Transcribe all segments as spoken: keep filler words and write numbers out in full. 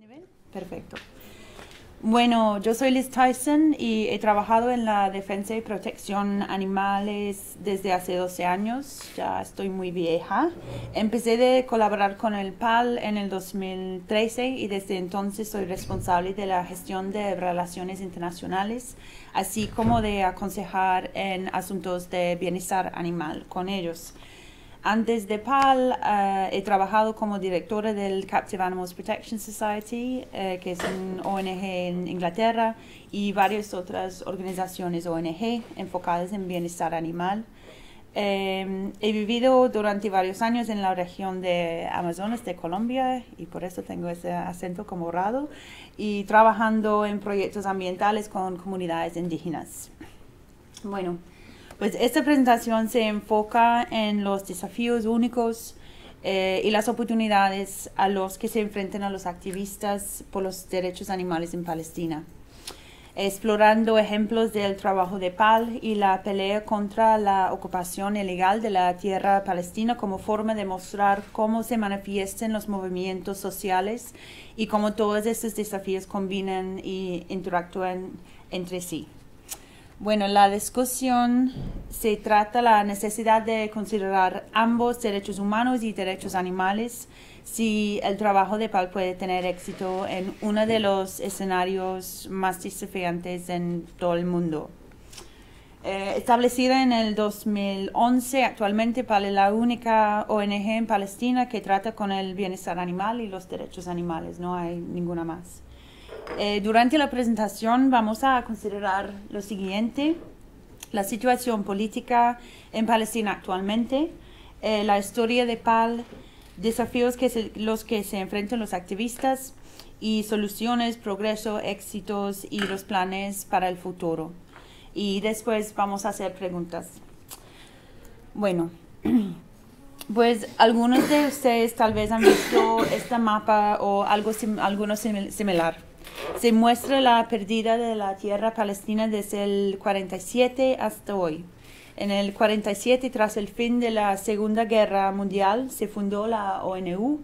¿Nivel? Perfecto. Bueno, yo soy Liz Tyson y he trabajado en la defensa y protección animales desde hace doce años. Ya estoy muy vieja. Empecé de colaborar con el P A L en el dos mil trece y desde entonces soy responsable de la gestión de relaciones internacionales, así como de aconsejar en asuntos de bienestar animal con ellos. Antes de P A L, uh, he trabajado como directora del Captive Animals Protection Society, uh, que es un O N G en Inglaterra, y varias otras organizaciones O N G enfocadas en bienestar animal. Um, he vivido durante varios años en la región de Amazonas de Colombia, y por eso tengo ese acento como morado, y trabajando en proyectos ambientales con comunidades indígenas. Bueno. Pues esta presentación se enfoca en los desafíos únicos eh, y las oportunidades a los que se enfrentan a los activistas por los derechos animales en Palestina, explorando ejemplos del trabajo de P A L y la pelea contra la ocupación ilegal de la tierra palestina como forma de mostrar cómo se manifiestan los movimientos sociales y cómo todos estos desafíos combinan y interactúan entre sí. Bueno, la discusión se trata de la necesidad de considerar ambos derechos humanos y derechos animales si el trabajo de P A L puede tener éxito en uno de los escenarios más desafiantes en todo el mundo. Eh, establecida en el dos mil once, actualmente P A L es la única O N G en Palestina que trata con el bienestar animal y los derechos animales, no hay ninguna más. Eh, durante la presentación vamos a considerar lo siguiente: la situación política en Palestina actualmente, eh, la historia de P A L, desafíos que se, los que se enfrentan los activistas y soluciones, progreso, éxitos y los planes para el futuro. Y después vamos a hacer preguntas. Bueno. Pues algunos de ustedes tal vez han visto este mapa o algo sim, alguno sim, similar. Se muestra la pérdida de la tierra palestina desde el cuarenta y siete hasta hoy. En el cuarenta y siete, tras el fin de la Segunda Guerra Mundial, se fundó la O N U,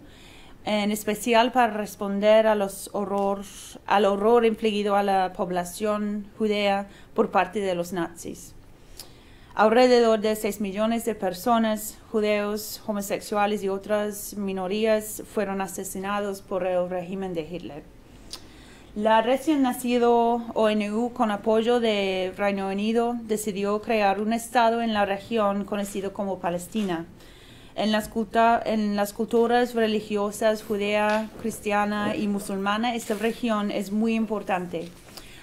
en especial para responder a los horror, al horror infligido a la población judía por parte de los nazis. Alrededor de seis millones de personas, judeos, homosexuales y otras minorías, fueron asesinados por el régimen de Hitler. La recién nacida O N U, con apoyo del Reino Unido, decidió crear un estado en la región conocido como Palestina. En las, culta, en las culturas religiosas judea, cristiana y musulmana, esta región es muy importante.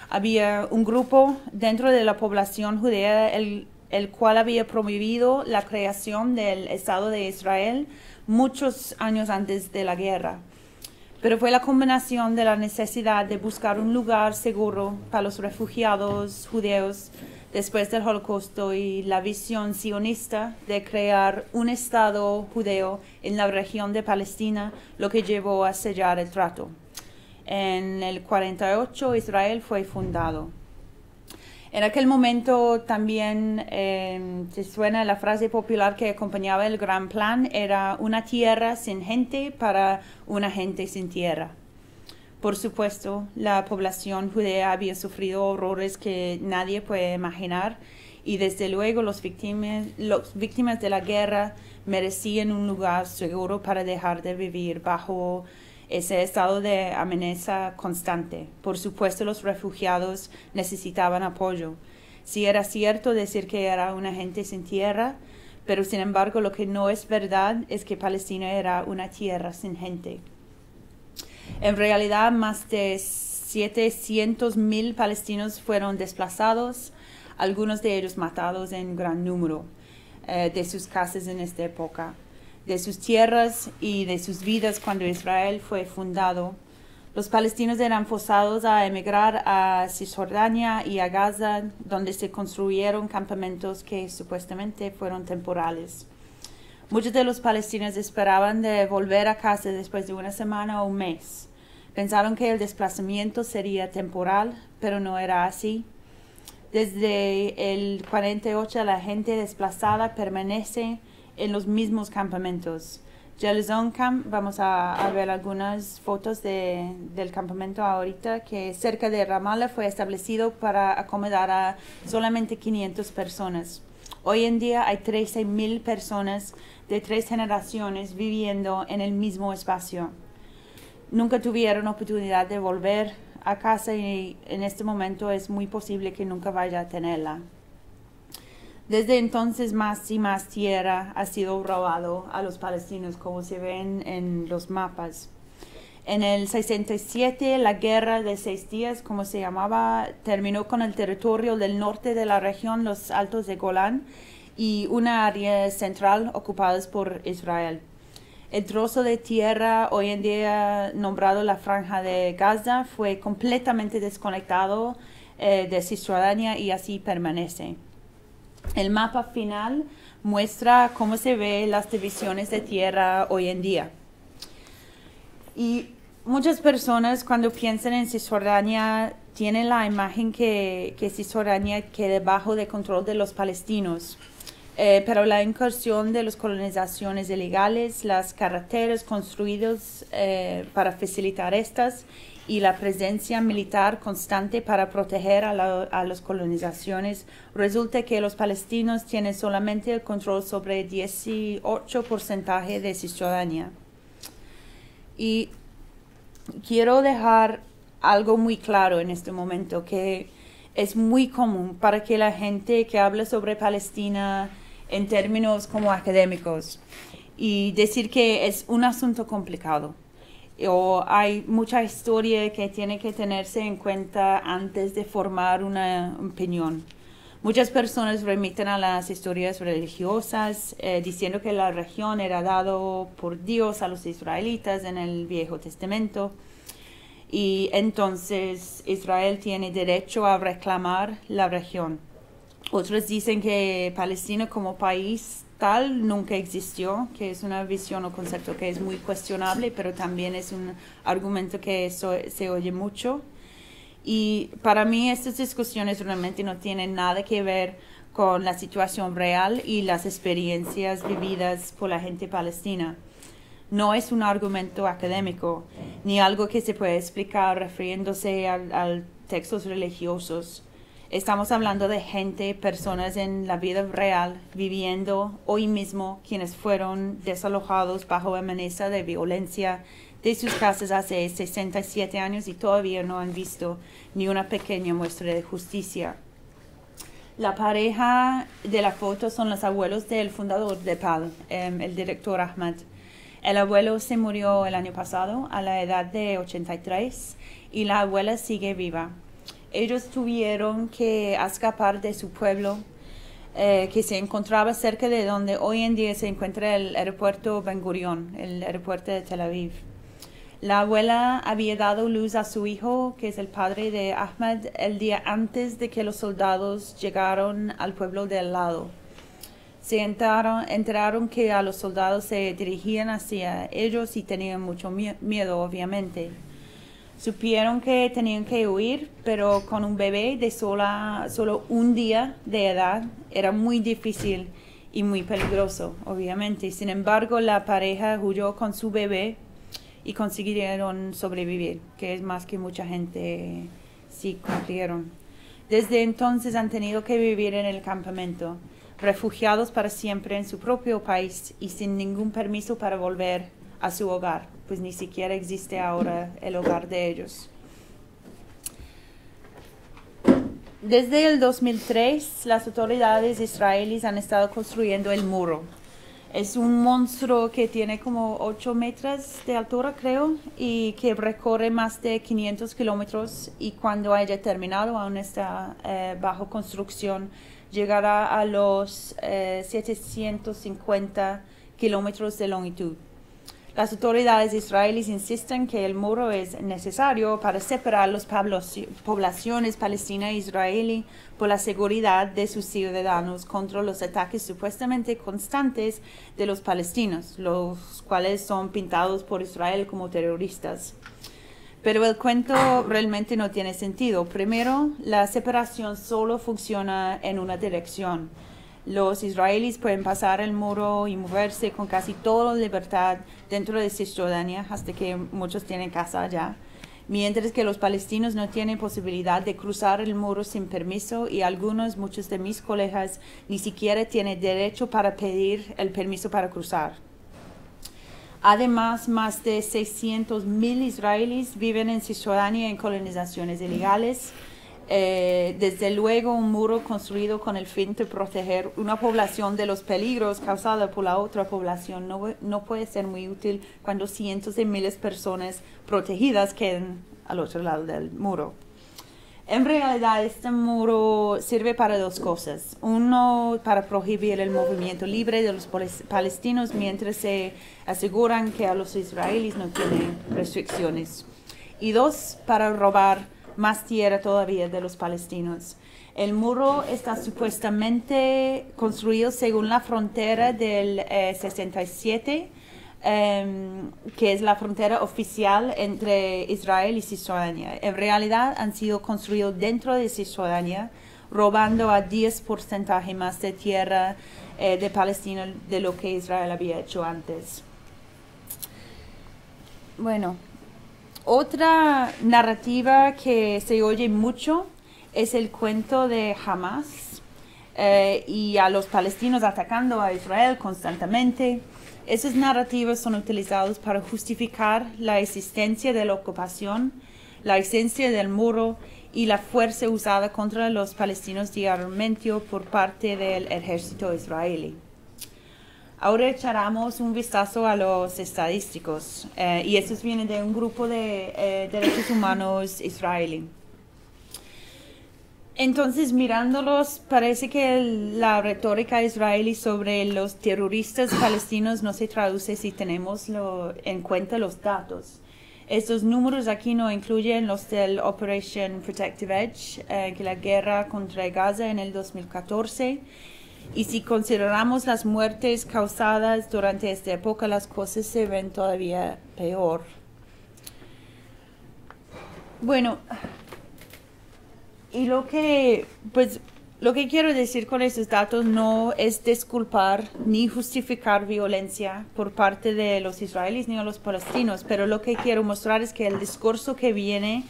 Había un grupo dentro de la población judía, el el cual había promovido la creación del Estado de Israel muchos años antes de la guerra. Pero fue la combinación de la necesidad de buscar un lugar seguro para los refugiados judíos después del Holocausto y la visión sionista de crear un Estado judío en la región de Palestina lo que llevó a sellar el trato. En el cuarenta y ocho, Israel fue fundado. En aquel momento también eh, se suena la frase popular que acompañaba el gran plan, era una tierra sin gente para una gente sin tierra. Por supuesto, la población judía había sufrido horrores que nadie puede imaginar y desde luego los víctimas, los víctimas de la guerra merecían un lugar seguro para dejar de vivir bajo ese estado de amenaza constante. Por supuesto, los refugiados necesitaban apoyo. Sí, era cierto decir que era una gente sin tierra, pero sin embargo lo que no es verdad es que Palestina era una tierra sin gente. En realidad, más de setecientos mil palestinos fueron desplazados, algunos de ellos matados en gran número eh, de sus casas en esta época, de sus tierras y de sus vidas cuando Israel fue fundado. Los palestinos eran forzados a emigrar a Cisjordania y a Gaza, donde se construyeron campamentos que supuestamente fueron temporales. Muchos de los palestinos esperaban de volver a casa después de una semana o un mes. Pensaron que el desplazamiento sería temporal, pero no era así. Desde el cuarenta y ocho, la gente desplazada permanece en los mismos campamentos, Jalazone Camp, vamos a, a ver algunas fotos de, del campamento ahorita, que cerca de Ramallah fue establecido para acomodar a solamente quinientas personas. Hoy en día hay trece mil personas de tres generaciones viviendo en el mismo espacio. Nunca tuvieron oportunidad de volver a casa y en este momento es muy posible que nunca vaya a tenerla. Desde entonces más y más tierra ha sido robado a los palestinos, como se ven en los mapas. En el sesenta y siete, la Guerra de Seis Días, como se llamaba, terminó con el territorio del norte de la región, los Altos de Golán, y una área central ocupadas por Israel. El trozo de tierra, hoy en día nombrado la Franja de Gaza, fue completamente desconectado eh, de Cisjordania y así permanece. El mapa final muestra cómo se ven las divisiones de tierra hoy en día. Y muchas personas cuando piensan en Cisjordania tienen la imagen que, que Cisjordania quede bajo el control de los palestinos. Eh, pero la incursión de las colonizaciones ilegales, las carreteras construidas eh, para facilitar estas y la presencia militar constante para proteger a, la, a las colonizaciones, resulta que los palestinos tienen solamente el control sobre el dieciocho por ciento de Cisjordania. Y quiero dejar algo muy claro en este momento, que es muy común para que la gente que habla sobre Palestina en términos como académicos y decir que es un asunto complicado. O hay mucha historia que tiene que tenerse en cuenta antes de formar una opinión. Muchas personas remiten a las historias religiosas, eh, diciendo que la región era dado por Dios a los israelitas en el Viejo Testamento. Y entonces Israel tiene derecho a reclamar la región. Otros dicen que Palestina como país tal nunca existió, que es una visión o concepto que es muy cuestionable, pero también es un argumento que so se oye mucho. Y para mí estas discusiones realmente no tienen nada que ver con la situación real y las experiencias vividas por la gente palestina. No es un argumento académico, ni algo que se puede explicar refiriéndose a, a textos religiosos. Estamos hablando de gente, personas en la vida real, viviendo hoy mismo, quienes fueron desalojados bajo amenaza de violencia de sus casas hace sesenta y siete años y todavía no han visto ni una pequeña muestra de justicia. La pareja de la foto son los abuelos del fundador de P A L, eh, el director Ahmed. El abuelo se murió el año pasado a la edad de ochenta y tres y la abuela sigue viva. Ellos tuvieron que escapar de su pueblo eh, que se encontraba cerca de donde hoy en día se encuentra el aeropuerto Ben Gurión, el aeropuerto de Tel Aviv. La abuela había dado luz a su hijo, que es el padre de Ahmed, el día antes de que los soldados llegaron al pueblo de al lado. Se enteraron, enteraron que a los soldados se dirigían hacia ellos y tenían mucho miedo, obviamente. Supieron que tenían que huir, pero con un bebé de sola, solo un día de edad era muy difícil y muy peligroso, obviamente. Sin embargo, la pareja huyó con su bebé y consiguieron sobrevivir, que es más que mucha gente sí cumplieron. Desde entonces han tenido que vivir en el campamento, refugiados para siempre en su propio país y sin ningún permiso para volver a su hogar, pues ni siquiera existe ahora el hogar de ellos. Desde el dos mil tres, las autoridades israelíes han estado construyendo el muro. Es un monstruo que tiene como ocho metros de altura, creo, y que recorre más de quinientos kilómetros y cuando haya terminado, aún está eh, bajo construcción, llegará a los eh, setecientos cincuenta kilómetros de longitud. Las autoridades israelíes insisten que el muro es necesario para separar las poblaciones palestina e israelí por la seguridad de sus ciudadanos contra los ataques supuestamente constantes de los palestinos, los cuales son pintados por Israel como terroristas. Pero el cuento realmente no tiene sentido. Primero, la separación solo funciona en una dirección. Los israelíes pueden pasar el muro y moverse con casi toda libertad dentro de Cisjordania, hasta que muchos tienen casa allá, mientras que los palestinos no tienen posibilidad de cruzar el muro sin permiso, y algunos, muchos de mis colegas, ni siquiera tienen derecho para pedir el permiso para cruzar. Además, más de seiscientos mil israelíes viven en Cisjordania en colonizaciones ilegales. Eh, desde luego, un muro construido con el fin de proteger una población de los peligros causados por la otra población no, no puede ser muy útil cuando cientos de miles de personas protegidas quedan al otro lado del muro. En realidad, este muro sirve para dos cosas. Uno, para prohibir el movimiento libre de los palestinos mientras se aseguran que a los israelíes no tienen restricciones. Y dos, para robar más tierra todavía de los palestinos. El muro está supuestamente construido según la frontera del eh, sesenta y siete, eh, que es la frontera oficial entre Israel y Cisjordania. En realidad han sido construidos dentro de Cisjordania, robando a diez por ciento más de tierra eh, de Palestina de lo que Israel había hecho antes. Bueno. Otra narrativa que se oye mucho es el cuento de Hamas eh, y a los palestinos atacando a Israel constantemente. Esas narrativas son utilizadas para justificar la existencia de la ocupación, la existencia del muro y la fuerza usada contra los palestinos diariamente por parte del ejército israelí. Ahora echaremos un vistazo a los estadísticos, eh, y estos vienen de un grupo de eh, derechos humanos israelí. Entonces, mirándolos, parece que el, la retórica israelí sobre los terroristas palestinos no se traduce si tenemos lo, en cuenta los datos. Estos números aquí no incluyen los del Operation Protective Edge, eh, que la guerra contra Gaza en el dos mil catorce. Y si consideramos las muertes causadas durante esta época, las cosas se ven todavía peor. Bueno, y lo que, pues, lo que quiero decir con estos datos no es disculpar ni justificar violencia por parte de los israelíes ni de los palestinos, pero lo que quiero mostrar es que el discurso que viene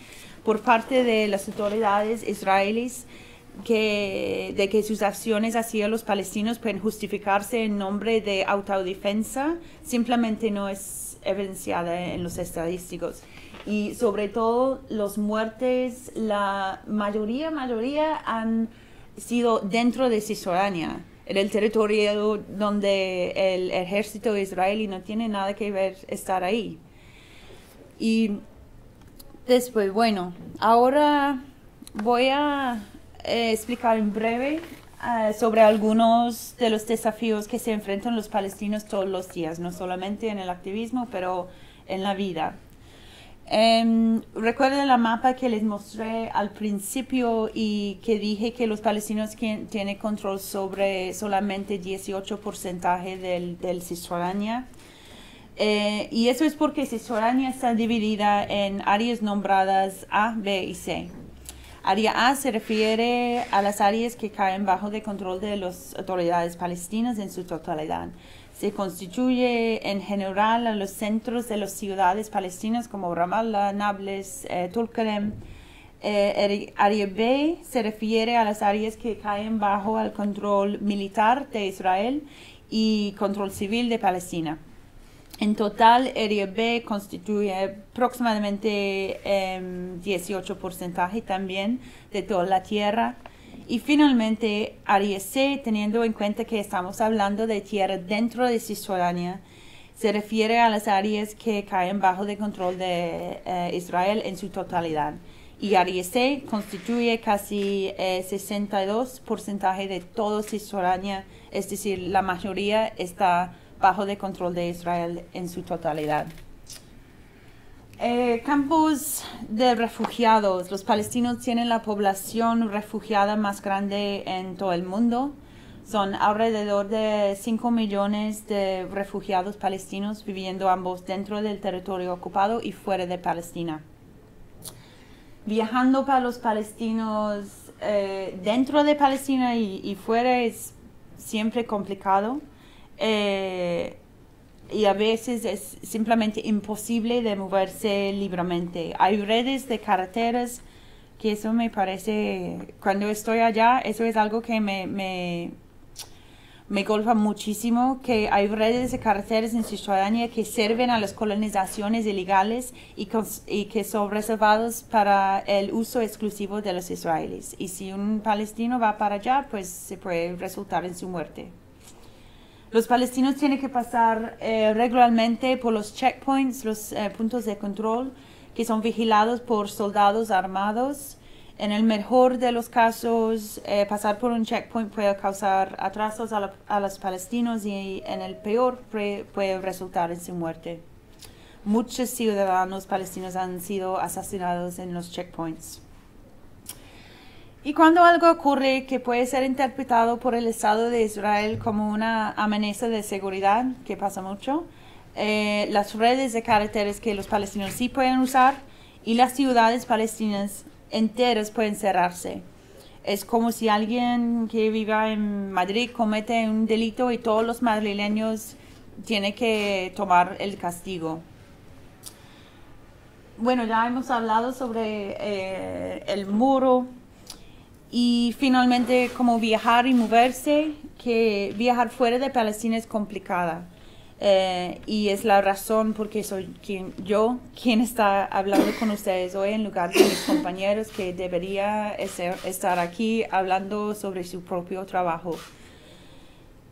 por parte de las autoridades israelíes Que, de que sus acciones hacia los palestinos pueden justificarse en nombre de autodefensa, simplemente no es evidenciada en los estadísticos. Y sobre todo, las muertes, la mayoría, mayoría han sido dentro de Cisjordania, en el territorio donde el ejército israelí no tiene nada que ver estar ahí. Y después, bueno, ahora voy a Eh, explicar en breve eh, sobre algunos de los desafíos que se enfrentan los palestinos todos los días, no solamente en el activismo, pero en la vida. Eh, recuerden la mapa que les mostré al principio y que dije que los palestinos tienen control sobre solamente dieciocho por ciento del, del Cisjordania. Eh, y eso es porque Cisjordania está dividida en áreas nombradas A, B y C. Área A se refiere a las áreas que caen bajo el control de las autoridades palestinas en su totalidad. Se constituye en general a los centros de las ciudades palestinas como Ramallah, Nablus, eh, Tulkarem. Eh, área B se refiere a las áreas que caen bajo el control militar de Israel y control civil de Palestina. En total, Área B constituye aproximadamente eh, dieciocho por ciento también de toda la tierra. Y finalmente, Área C, teniendo en cuenta que estamos hablando de tierra dentro de Cisjordania, se refiere a las áreas que caen bajo el control de eh, Israel en su totalidad. Y Área C constituye casi eh, sesenta y dos por ciento de todo Cisjordania, es decir, la mayoría está bajo de control de Israel en su totalidad. Eh, campos de refugiados. Los palestinos tienen la población refugiada más grande en todo el mundo. Son alrededor de cinco millones de refugiados palestinos viviendo ambos dentro del territorio ocupado y fuera de Palestina. Viajando para los palestinos eh, dentro de Palestina y, y fuera es siempre complicado eh, y a veces es simplemente imposible de moverse libremente. Hay redes de carreteras que eso me parece, cuando estoy allá, eso es algo que me, me, me golpea muchísimo, que hay redes de carreteras en Cisjordania que sirven a las colonizaciones ilegales y, con, y que son reservados para el uso exclusivo de los israelíes. Y si un palestino va para allá, pues se puede resultar en su muerte. Los palestinos tienen que pasar eh, regularmente por los checkpoints, los eh, puntos de control, que son vigilados por soldados armados. En el mejor de los casos, eh, pasar por un checkpoint puede causar atrasos a, la, a los palestinos y en el peor pre, puede resultar en su muerte. Muchos ciudadanos palestinos han sido asesinados en los checkpoints. Y cuando algo ocurre que puede ser interpretado por el Estado de Israel como una amenaza de seguridad, que pasa mucho, eh, las redes de carreteras que los palestinos sí pueden usar y las ciudades palestinas enteras pueden cerrarse. Es como si alguien que viva en Madrid comete un delito y todos los madrileños tienen que tomar el castigo. Bueno, ya hemos hablado sobre eh, el muro y finalmente cómo viajar y moverse, que viajar fuera de Palestina es complicada. Eh, y es la razón porque soy quien, yo quien está hablando con ustedes hoy en lugar de mis compañeros que debería ser, estar aquí hablando sobre su propio trabajo.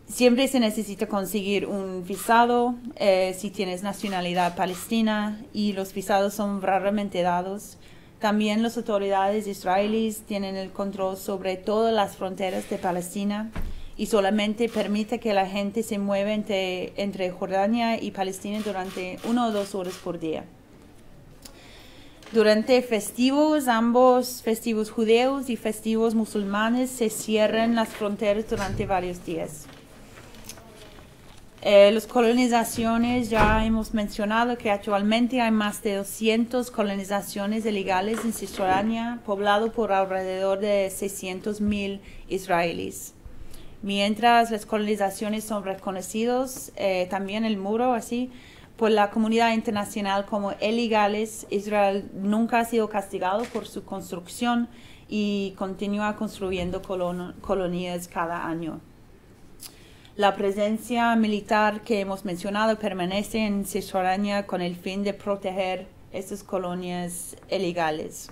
Siempre se necesita conseguir un visado eh, si tienes nacionalidad palestina y los visados son raramente dados. También las autoridades israelíes tienen el control sobre todas las fronteras de Palestina y solamente permite que la gente se mueva entre, entre Jordania y Palestina durante una o dos horas por día. Durante festivos, ambos festivos judíos y festivos musulmanes, se cierran las fronteras durante varios días. Eh, las colonizaciones, ya hemos mencionado que actualmente hay más de doscientas colonizaciones ilegales en Cisjordania, poblado por alrededor de seiscientos mil israelíes. Mientras las colonizaciones son reconocidas, eh, también el muro, así, por la comunidad internacional como ilegales, Israel nunca ha sido castigado por su construcción y continúa construyendo colon colonias cada año. La presencia militar que hemos mencionado permanece en Cisjordania con el fin de proteger estas colonias ilegales.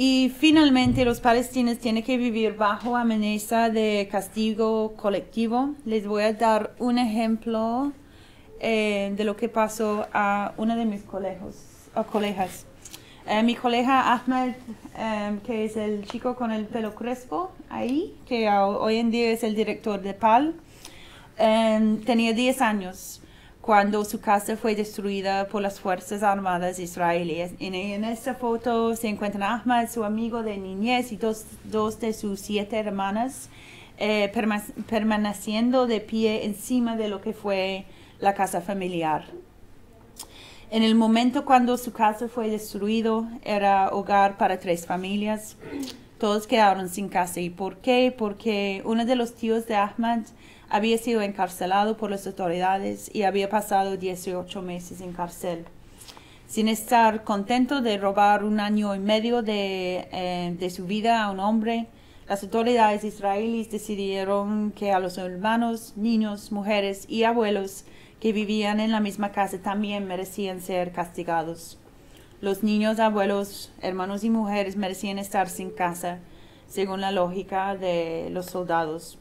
Y finalmente, los palestinos tienen que vivir bajo amenaza de castigo colectivo. Les voy a dar un ejemplo eh, de lo que pasó a una de mis colegas. Oh, colegas. Eh, mi colega Ahmed, eh, que es el chico con el pelo crespo ahí, que hoy en día es el director de P A L, eh, tenía diez años. Cuando su casa fue destruida por las Fuerzas Armadas israelíes. En, en esta foto se encuentran Ahmed, su amigo de niñez, y dos, dos de sus siete hermanas eh, perma, permaneciendo de pie encima de lo que fue la casa familiar. En el momento cuando su casa fue destruida, era hogar para tres familias. Todos quedaron sin casa. ¿Y por qué? Porque uno de los tíos de Ahmed había sido encarcelado por las autoridades y había pasado dieciocho meses en cárcel. Sin estar contento de robar un año y medio de, eh, de su vida a un hombre, las autoridades israelíes decidieron que a los hermanos, niños, mujeres y abuelos que vivían en la misma casa también merecían ser castigados. Los niños, abuelos, hermanos y mujeres merecían estar sin casa, según la lógica de los soldados.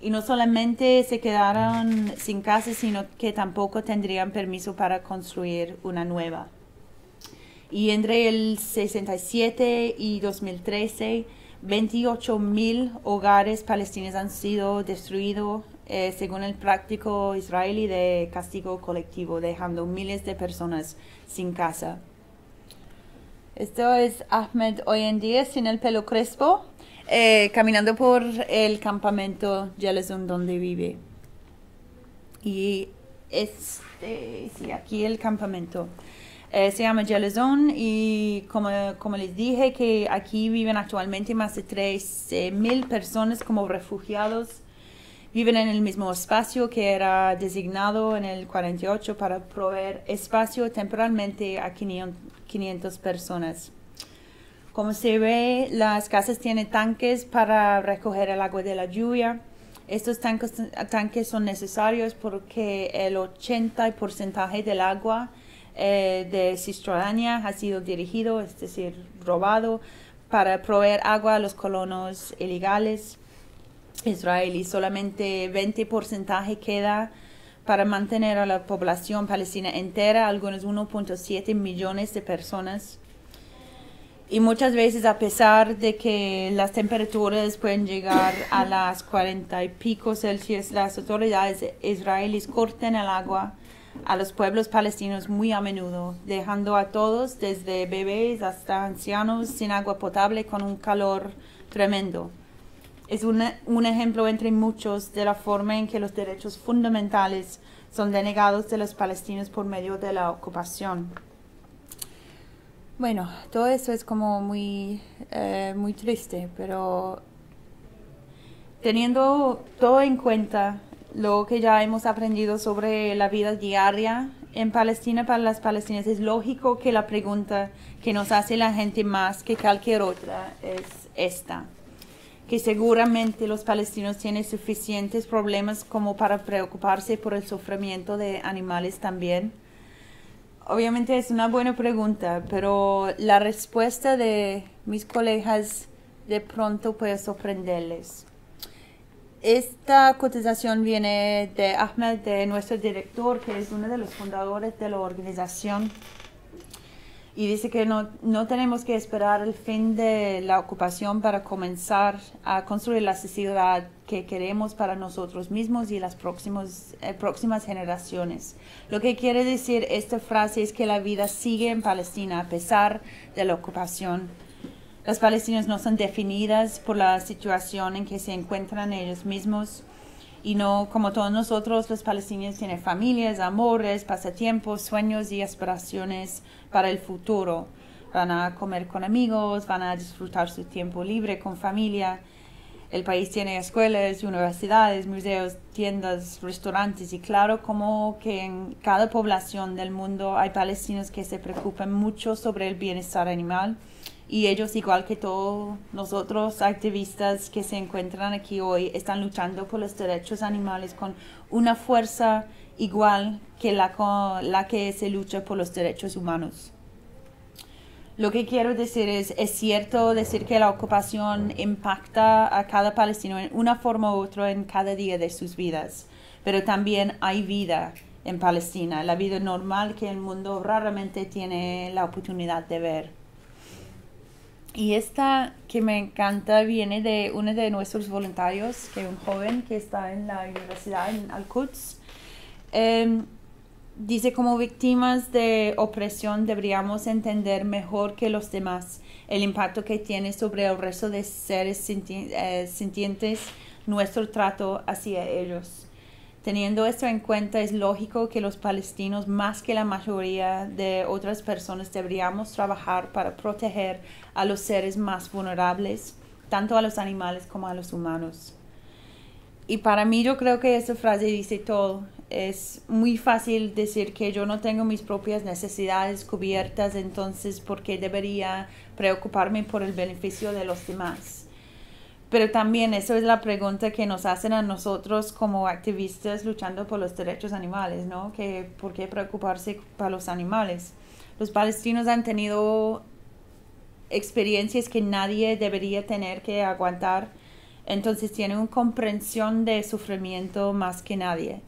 Y no solamente se quedaron sin casa, sino que tampoco tendrían permiso para construir una nueva. Y entre el sesenta y siete y dos mil trece, veintiocho mil hogares palestinos han sido destruidos eh, según el práctico israelí de castigo colectivo, dejando miles de personas sin casa. Esto es Ahmed hoy en día sin el pelo crespo. Eh, caminando por el campamento Jalazone donde vive. Y este, sí, aquí el campamento. Eh, se llama Jalazone y como, como les dije que aquí viven actualmente más de tres mil personas como refugiados. Viven en el mismo espacio que era designado en el cuarenta y ocho para proveer espacio temporalmente a quinientas personas. Como se ve, las casas tienen tanques para recoger el agua de la lluvia. Estos tanques, tanques son necesarios porque el ochenta por ciento del agua eh, de Cisjordania ha sido dirigido, es decir, robado, para proveer agua a los colonos ilegales israelíes. Solamente veinte por ciento queda para mantener a la población palestina entera, algunos uno punto siete millones de personas. Y muchas veces, a pesar de que las temperaturas pueden llegar a las cuarenta y pico Celsius, las autoridades israelíes cortan el agua a los pueblos palestinos muy a menudo, dejando a todos, desde bebés hasta ancianos, sin agua potable con un calor tremendo. Es una, un ejemplo entre muchos de la forma en que los derechos fundamentales son denegados de los palestinos por medio de la ocupación. Bueno, todo esto es como muy, eh, muy triste, pero teniendo todo en cuenta lo que ya hemos aprendido sobre la vida diaria en Palestina para las palestinas, es lógico que la pregunta que nos hace la gente más que cualquier otra es esta, que seguramente los palestinos tienen suficientes problemas como para preocuparse por el sufrimiento de animales también. Obviamente es una buena pregunta, pero la respuesta de mis colegas de pronto puede sorprenderles. Esta cotización viene de Ahmed, de nuestro director, que es uno de los fundadores de la organización. Y dice que no, no tenemos que esperar el fin de la ocupación para comenzar a construir la sociedad que queremos para nosotros mismos y las próximos, eh, próximas generaciones. Lo que quiere decir esta frase es que la vida sigue en Palestina a pesar de la ocupación. Las palestinas no son definidas por la situación en que se encuentran ellos mismos. Y no, como todos nosotros, los palestinos tienen familias, amores, pasatiempos, sueños y aspiraciones para el futuro. Van a comer con amigos, van a disfrutar su tiempo libre con familia. El país tiene escuelas, universidades, museos, tiendas, restaurantes y claro, como que en cada población del mundo hay palestinos que se preocupan mucho sobre el bienestar animal. Y ellos, igual que todos nosotros activistas que se encuentran aquí hoy, están luchando por los derechos animales con una fuerza igual que la, con la que se lucha por los derechos humanos. Lo que quiero decir es, es cierto decir que la ocupación impacta a cada palestino en una forma u otra en cada día de sus vidas, pero también hay vida en Palestina, la vida normal que el mundo raramente tiene la oportunidad de ver. Y esta que me encanta viene de uno de nuestros voluntarios, que es un joven que está en la universidad en Al-Quds. Eh, dice, como víctimas de opresión deberíamos entender mejor que los demás el impacto que tiene sobre el resto de seres sinti eh, sintientes nuestro trato hacia ellos. Teniendo esto en cuenta, es lógico que los palestinos, más que la mayoría de otras personas, deberíamos trabajar para proteger a los seres más vulnerables, tanto a los animales como a los humanos. Y para mí, yo creo que esta frase dice todo. Es muy fácil decir que yo no tengo mis propias necesidades cubiertas, entonces, ¿por qué debería preocuparme por el beneficio de los demás? Pero también eso es la pregunta que nos hacen a nosotros como activistas luchando por los derechos animales, ¿no? Que, ¿por qué preocuparse por los animales? Los palestinos han tenido experiencias que nadie debería tener que aguantar, entonces tienen una comprensión de sufrimiento más que nadie,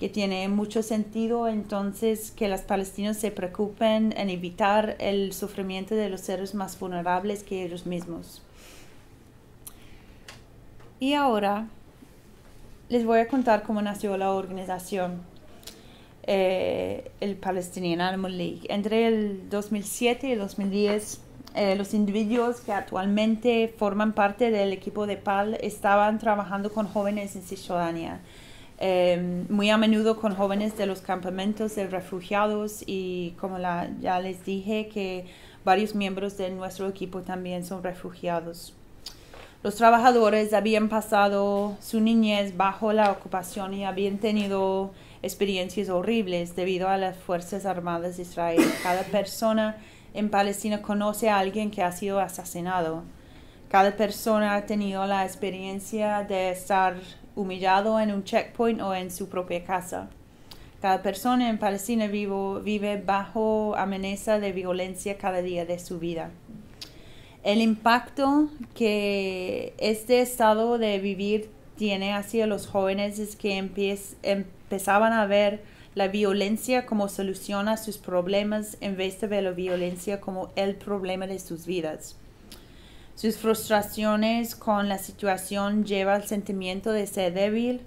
que tiene mucho sentido entonces que los palestinos se preocupen en evitar el sufrimiento de los seres más vulnerables que ellos mismos. Y ahora les voy a contar cómo nació la organización, eh, el Palestinian Animal League. Entre el dos mil siete y el dos mil diez, eh, los individuos que actualmente forman parte del equipo de P A L estaban trabajando con jóvenes en Cisjordania, eh, muy a menudo con jóvenes de los campamentos de refugiados y, como la, ya les dije, que varios miembros de nuestro equipo también son refugiados. Los trabajadores habían pasado su niñez bajo la ocupación y habían tenido experiencias horribles debido a las Fuerzas Armadas de Israel. Cada persona en Palestina conoce a alguien que ha sido asesinado. Cada persona ha tenido la experiencia de estar humillado en un checkpoint o en su propia casa. Cada persona en Palestina vivo, vive bajo amenaza de violencia cada día de su vida. El impacto que este estado de vivir tiene hacia los jóvenes es que empe empezaban a ver la violencia como solución a sus problemas en vez de ver la violencia como el problema de sus vidas. Sus frustraciones con la situación lleva al sentimiento de ser débil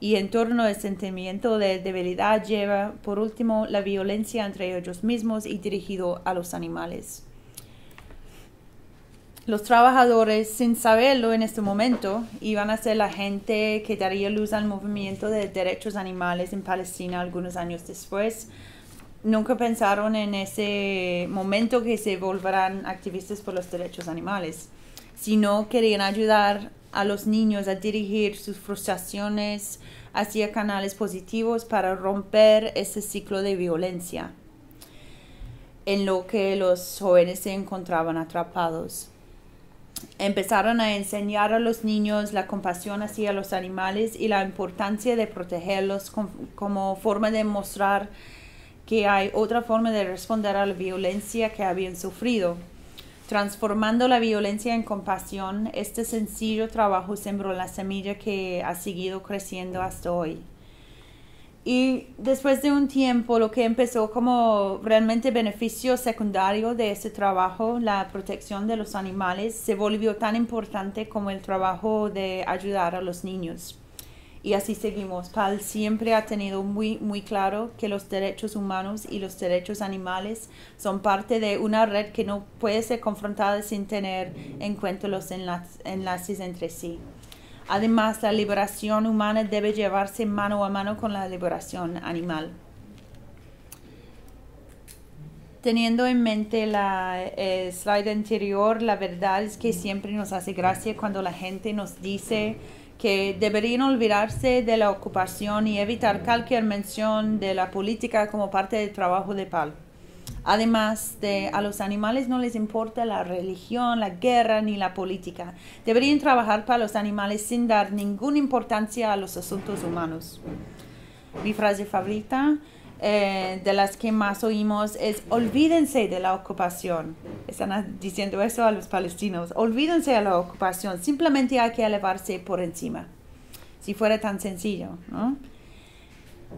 y en torno al sentimiento de debilidad lleva, por último, la violencia entre ellos mismos y dirigido a los animales. Los trabajadores, sin saberlo en este momento, iban a ser la gente que daría luz al movimiento de derechos animales en Palestina algunos años después. Nunca pensaron en ese momento que se volverán activistas por los derechos animales, sino querían ayudar a los niños a dirigir sus frustraciones hacia canales positivos para romper ese ciclo de violencia en lo que los jóvenes se encontraban atrapados. Empezaron a enseñar a los niños la compasión hacia los animales y la importancia de protegerlos con, como forma de mostrar que hay otra forma de responder a la violencia que habían sufrido. Transformando la violencia en compasión, este sencillo trabajo sembró la semilla que ha seguido creciendo hasta hoy. Y después de un tiempo, lo que empezó como realmente beneficio secundario de este trabajo, la protección de los animales, se volvió tan importante como el trabajo de ayudar a los niños. Y así seguimos. PAL siempre ha tenido muy, muy claro que los derechos humanos y los derechos animales son parte de una red que no puede ser confrontada sin tener en cuenta los enlaces entre sí. Además, la liberación humana debe llevarse mano a mano con la liberación animal. Teniendo en mente la eh, slide anterior, la verdad es que siempre nos hace gracia cuando la gente nos dice que deberían olvidarse de la ocupación y evitar cualquier mención de la política como parte del trabajo de PAL. Además, de, a los animales no les importa la religión, la guerra ni la política. Deberían trabajar para los animales sin dar ninguna importancia a los asuntos humanos. Mi frase favorita, eh, de las que más oímos, es olvídense de la ocupación. Están diciendo eso a los palestinos. Olvídense de la ocupación. Simplemente hay que elevarse por encima. Si fuera tan sencillo, ¿no?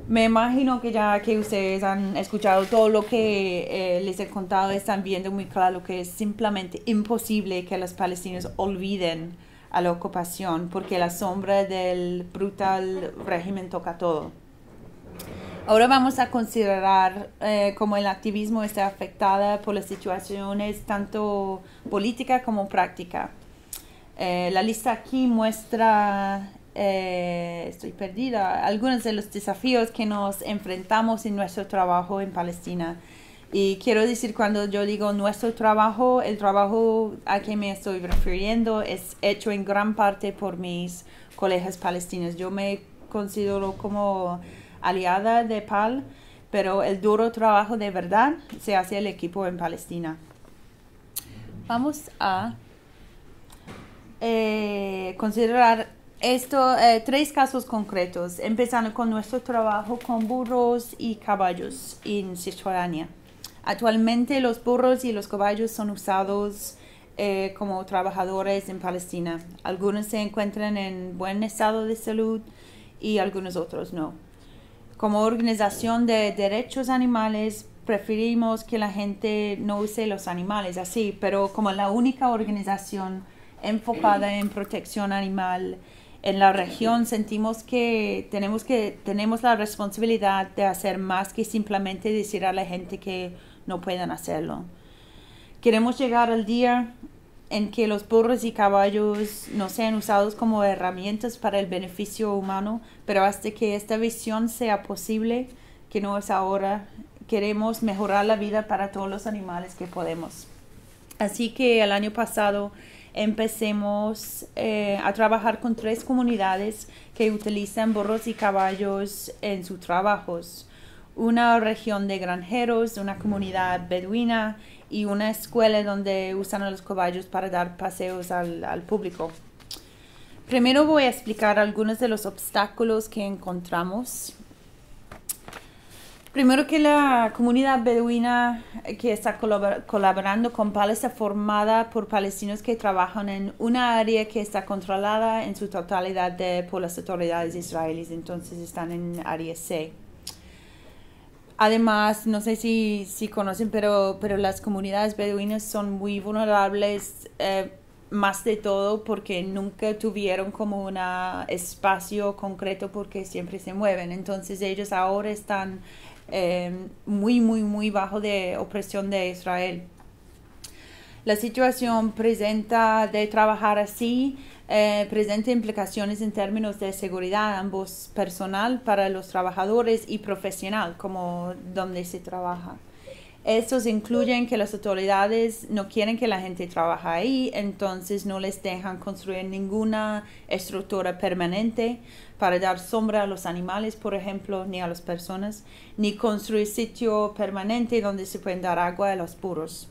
Me imagino que ya que ustedes han escuchado todo lo que eh, les he contado, están viendo muy claro que es simplemente imposible que los palestinos olviden a la ocupación, porque la sombra del brutal régimen toca todo. Ahora vamos a considerar eh, cómo el activismo está afectada por las situaciones tanto política como práctica. Eh, la lista aquí muestra... Eh, estoy perdida, algunos de los desafíos que nos enfrentamos en nuestro trabajo en Palestina. Y quiero decir, cuando yo digo nuestro trabajo, el trabajo a que me estoy refiriendo es hecho en gran parte por mis colegas palestinos. Yo me considero como aliada de PAL, pero el duro trabajo de verdad se hace el equipo en Palestina. Vamos a eh, considerar Esto, eh, tres casos concretos, empezando con nuestro trabajo con burros y caballos en Cisjordania. Actualmente los burros y los caballos son usados eh, como trabajadores en Palestina. Algunos se encuentran en buen estado de salud y algunos otros no. Como organización de derechos animales, preferimos que la gente no use los animales así, pero como la única organización enfocada en protección animal en la región, sentimos que tenemos, que tenemos la responsabilidad de hacer más que simplemente decir a la gente que no pueden hacerlo. Queremos llegar al día en que los burros y caballos no sean usados como herramientas para el beneficio humano, pero hasta que esta visión sea posible, que no es ahora, queremos mejorar la vida para todos los animales que podemos. Así que el año pasado empecemos eh, a trabajar con tres comunidades que utilizan burros y caballos en sus trabajos. Una región de granjeros, una comunidad beduina y una escuela donde usan a los caballos para dar paseos al, al público. Primero voy a explicar algunos de los obstáculos que encontramos. Primero, que la comunidad beduina que está colaborando con PAL está formada por palestinos que trabajan en una área que está controlada en su totalidad de, por las autoridades israelíes, entonces están en área C. Además, no sé si, si conocen, pero, pero las comunidades beduinas son muy vulnerables, eh, más de todo porque nunca tuvieron como un espacio concreto porque siempre se mueven. Entonces ellos ahora están eh, muy, muy, muy bajo de opresión de Israel. La situación presenta de trabajar así, eh, presenta implicaciones en términos de seguridad, ambos personal para los trabajadores y profesional, como donde se trabaja. Estos incluyen que las autoridades no quieren que la gente trabaje ahí, entonces no les dejan construir ninguna estructura permanente para dar sombra a los animales, por ejemplo, ni a las personas, ni construir sitio permanente donde se pueden dar agua a los burros.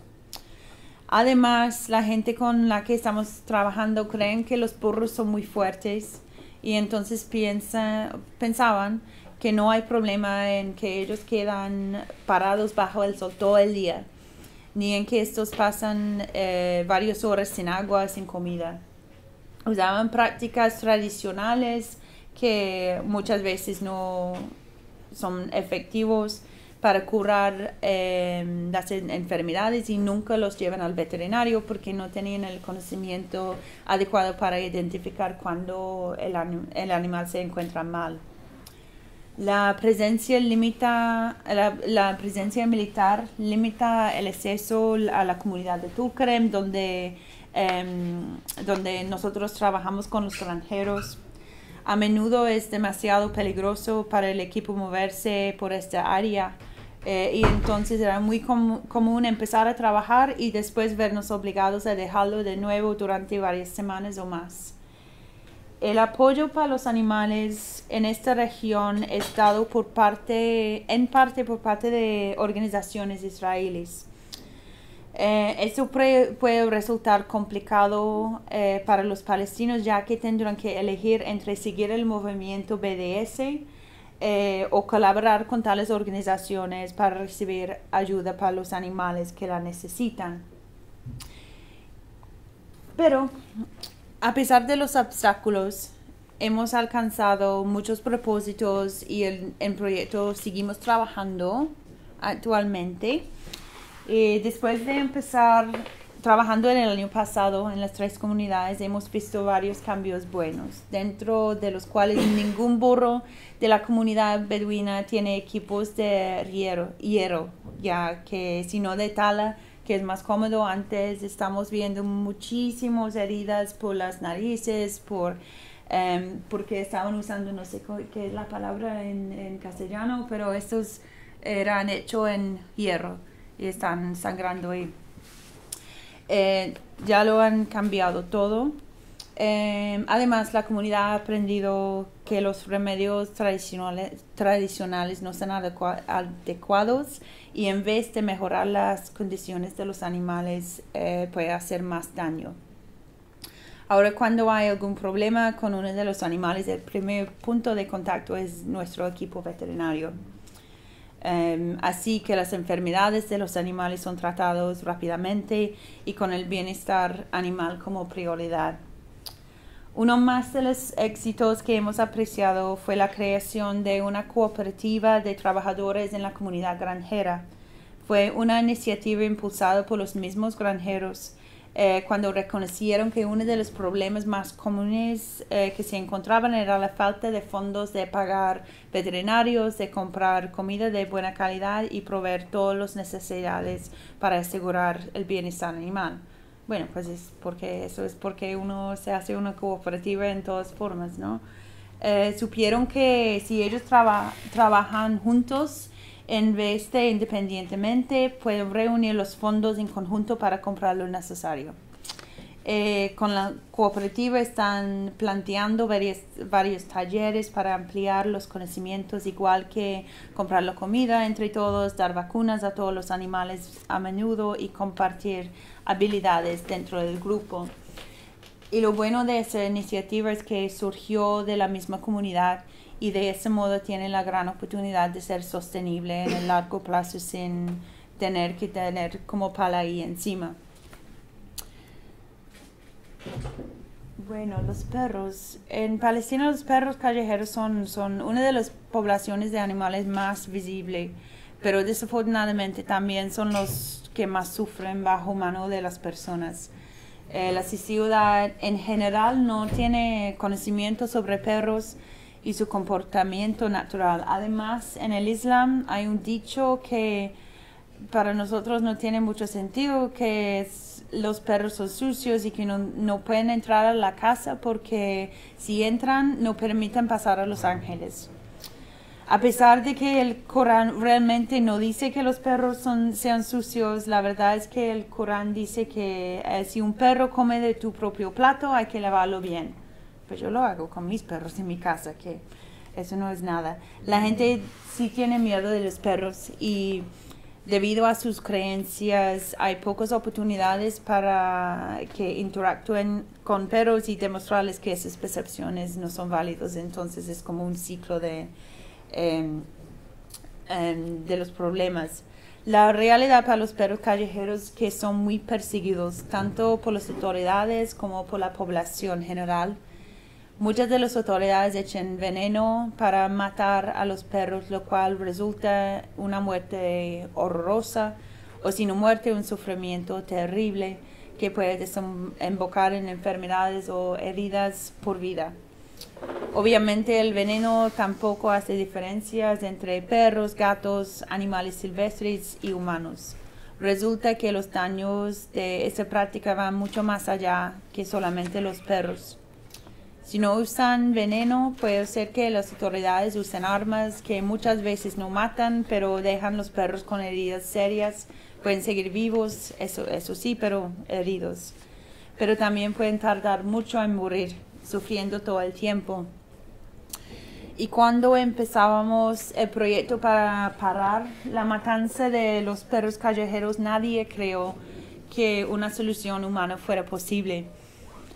Además, la gente con la que estamos trabajando creen que los burros son muy fuertes y entonces piensa, pensaban que no hay problema en que ellos quedan parados bajo el sol todo el día, ni en que estos pasan eh, varias horas sin agua, sin comida. Usaban prácticas tradicionales que muchas veces no son efectivos para curar eh, las enfermedades y nunca los llevan al veterinario porque no tenían el conocimiento adecuado para identificar cuando el, anim- el animal se encuentra mal. La presencia, limita, la, la presencia militar limita el acceso a la comunidad de Tulkarem, donde, eh, donde nosotros trabajamos con los granjeros. A menudo es demasiado peligroso para el equipo moverse por esta área. Eh, y entonces era muy com común empezar a trabajar y después vernos obligados a dejarlo de nuevo durante varias semanas o más. El apoyo para los animales en esta región es dado por parte, en parte por parte de organizaciones israelíes. Eh, esto puede resultar complicado eh, para los palestinos, ya que tendrán que elegir entre seguir el movimiento B D S eh, o colaborar con tales organizaciones para recibir ayuda para los animales que la necesitan. Pero a pesar de los obstáculos, hemos alcanzado muchos propósitos y el, el proyecto seguimos trabajando actualmente. Eh, después de empezar trabajando en el año pasado en las tres comunidades, hemos visto varios cambios buenos, dentro de los cuales ningún burro de la comunidad beduina tiene equipos de hierro, hierro ya que si no de tala, que es más cómodo. Antes estamos viendo muchísimas heridas por las narices, por, um, porque estaban usando, no sé qué es la palabra en, en castellano, pero estos eran hechos en hierro y están sangrando ahí. Eh, ya lo han cambiado todo. Eh, además, la comunidad ha aprendido que los remedios tradicionales, tradicionales no son adecu adecuados y en vez de mejorar las condiciones de los animales eh, puede hacer más daño. Ahora, cuando hay algún problema con uno de los animales, el primer punto de contacto es nuestro equipo veterinario. Um, así que las enfermedades de los animales son tratadas rápidamente y con el bienestar animal como prioridad. Uno más de los éxitos que hemos apreciado fue la creación de una cooperativa de trabajadores en la comunidad granjera. Fue una iniciativa impulsada por los mismos granjeros eh, cuando reconocieron que uno de los problemas más comunes eh, que se encontraban era la falta de fondos de pagar veterinarios, de comprar comida de buena calidad y proveer todas las necesidades para asegurar el bienestar animal. Bueno, pues es porque eso es porque uno se hace una cooperativa en todas formas, ¿no? Eh, supieron que si ellos traba, trabajan juntos en vez de independientemente, pueden reunir los fondos en conjunto para comprar lo necesario. Eh, con la cooperativa están planteando varias, varios talleres para ampliar los conocimientos, igual que comprar la comida entre todos, dar vacunas a todos los animales a menudo y compartir habilidades dentro del grupo. Y lo bueno de esa iniciativa es que surgió de la misma comunidad y de ese modo tiene la gran oportunidad de ser sostenible en el largo plazo sin tener que tener como pala ahí encima. Bueno, los perros. En Palestina los perros callejeros son, son una de las poblaciones de animales más visible, pero desafortunadamente también son los que más sufren bajo mano de las personas. Eh, la sociedad en general no tiene conocimiento sobre perros y su comportamiento natural. Además, en el Islam hay un dicho que para nosotros no tiene mucho sentido, que es los perros son sucios y que no, no pueden entrar a la casa porque si entran no permiten pasar a los ángeles. A pesar de que el Corán realmente no dice que los perros son, sean sucios, la verdad es que el Corán dice que eh, si un perro come de tu propio plato hay que lavarlo bien. Pues yo lo hago con mis perros en mi casa, que eso no es nada. La gente sí tiene miedo de los perros y debido a sus creencias hay pocas oportunidades para que interactúen con perros y demostrarles que esas percepciones no son válidas. Entonces es como un ciclo de, eh, eh, de los problemas. La realidad para los perros callejeros es que son muy perseguidos, tanto por las autoridades como por la población general. Muchas de las autoridades echan veneno para matar a los perros, lo cual resulta una muerte horrorosa o sin muerte un sufrimiento terrible que puede desembocar en enfermedades o heridas por vida. Obviamente el veneno tampoco hace diferencias entre perros, gatos, animales silvestres y humanos. Resulta que los daños de esta práctica van mucho más allá que solamente los perros. Si no usan veneno, puede ser que las autoridades usen armas que muchas veces no matan, pero dejan los perros con heridas serias. Pueden seguir vivos, eso, eso sí, pero heridos. Pero también pueden tardar mucho en morir, sufriendo todo el tiempo. Y cuando empezábamos el proyecto para parar la matanza de los perros callejeros, nadie creyó que una solución humana fuera posible.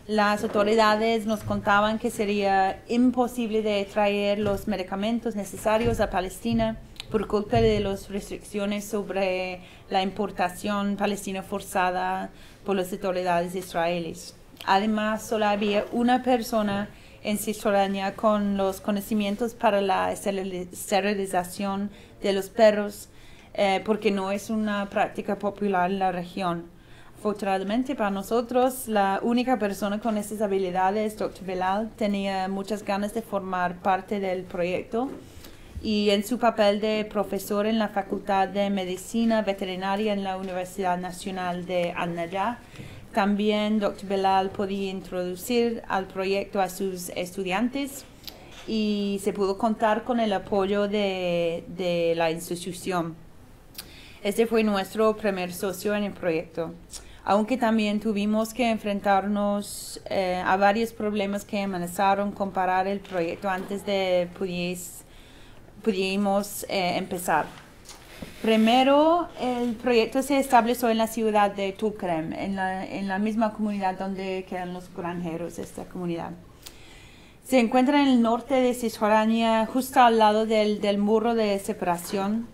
Las autoridades nos contaban que sería imposible de traer los medicamentos necesarios a Palestina por culpa de las restricciones sobre la importación palestina forzada por las autoridades israelíes. Además, solo había una persona en Cisjordania con los conocimientos para la esterilización de los perros, eh, porque no es una práctica popular en la región. Afortunadamente para nosotros, la única persona con estas habilidades, doctor Belal, tenía muchas ganas de formar parte del proyecto y en su papel de profesor en la Facultad de Medicina Veterinaria en la Universidad Nacional de Al-Najah, también doctor Belal podía introducir al proyecto a sus estudiantes y se pudo contar con el apoyo de, de la institución. Este fue nuestro primer socio en el proyecto, aunque también tuvimos que enfrentarnos eh, a varios problemas que amenazaron con parar el proyecto antes de pudiéramos eh, empezar. Primero, el proyecto se estableció en la ciudad de Tulkarem, en la, en la misma comunidad donde quedan los granjeros de esta comunidad. Se encuentra en el norte de Cisjordania, justo al lado del, del muro de separación,